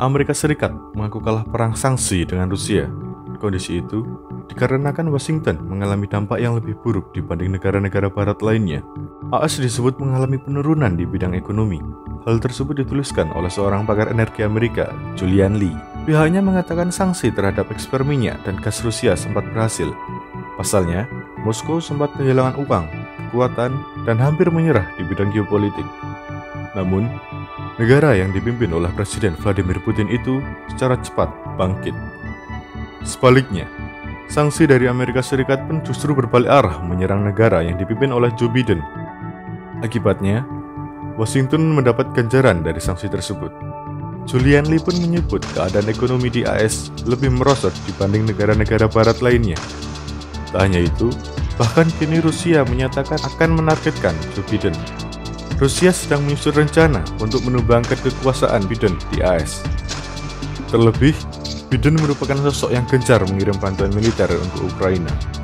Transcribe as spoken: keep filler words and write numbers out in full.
Amerika Serikat mengaku kalah perang sanksi dengan Rusia. Kondisi itu dikarenakan Washington mengalami dampak yang lebih buruk dibanding negara-negara barat lainnya. A S disebut mengalami penurunan di bidang ekonomi. Hal tersebut dituliskan oleh seorang pakar energi Amerika, Julian Lee. Pihaknya mengatakan sanksi terhadap ekspor minyak dan gas Rusia sempat berhasil. Pasalnya, Moskow sempat kehilangan uang, kekuatan, dan hampir menyerah di bidang geopolitik. Namun, negara yang dipimpin oleh Presiden Vladimir Putin itu secara cepat bangkit. Sebaliknya, sanksi dari Amerika Serikat pun justru berbalik arah menyerang negara yang dipimpin oleh Joe Biden. Akibatnya, Washington mendapat ganjaran dari sanksi tersebut. Julian Lee pun menyebut keadaan ekonomi di A S lebih merosot dibanding negara-negara barat lainnya. Tak hanya itu, bahkan kini Rusia menyatakan akan menargetkan Joe Biden. Rusia sedang menyusun rencana untuk menumbangkan kekuasaan Biden di A S. Terlebih, Biden merupakan sosok yang gencar mengirim bantuan militer untuk Ukraina.